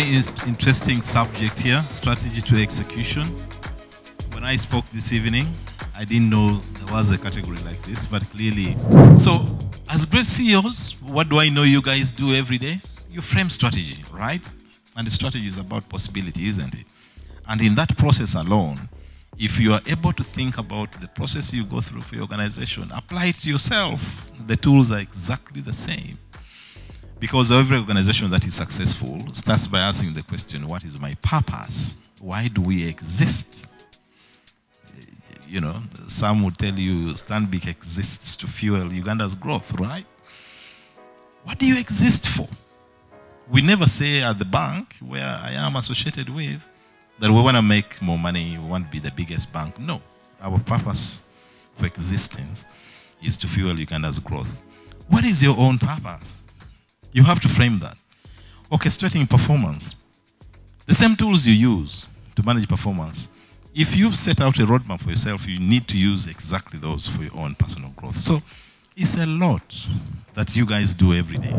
very interesting subject here, strategy to execution. When I spoke this evening, I didn't know there was a category like this, but clearly. So, as great CEOs, what do I know you guys do every day? You frame strategy, right? And the strategy is about possibility, isn't it? And in that process alone, if you are able to think about the process you go through for your organization, apply it to yourself. The tools are exactly the same. Because every organization that is successful starts by asking the question, what is my purpose? Why do we exist? You know, some would tell you Stanbic exists to fuel Uganda's growth, right? What do you exist for? We never say at the bank where I am associated with that we want to make more money, we want to be the biggest bank. No, our purpose for existence is to fuel Uganda's growth. What is your own purpose? You have to frame that. Orchestrating performance. The same tools you use to manage performance. If you've set out a roadmap for yourself, you need to use exactly those for your own personal growth. So it's a lot that you guys do every day.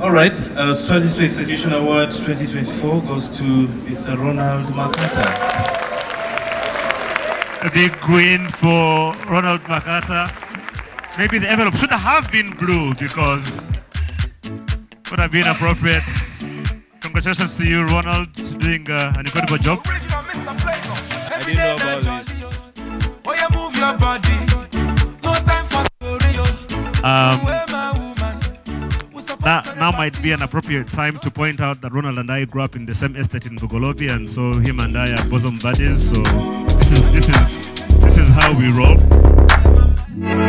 All right, Strategy to Execution Award 2024 goes to Mr. Ronald Makata. A big win for Ronald Makata. Maybe the envelope should have been blue because it would have been appropriate. Congratulations to you, Ronald, doing an incredible job. I didn't know about this. Now might be an appropriate time to point out that Ronald and I grew up in the same estate in Bugolobi, and so him and I are bosom buddies. So this is how we roll.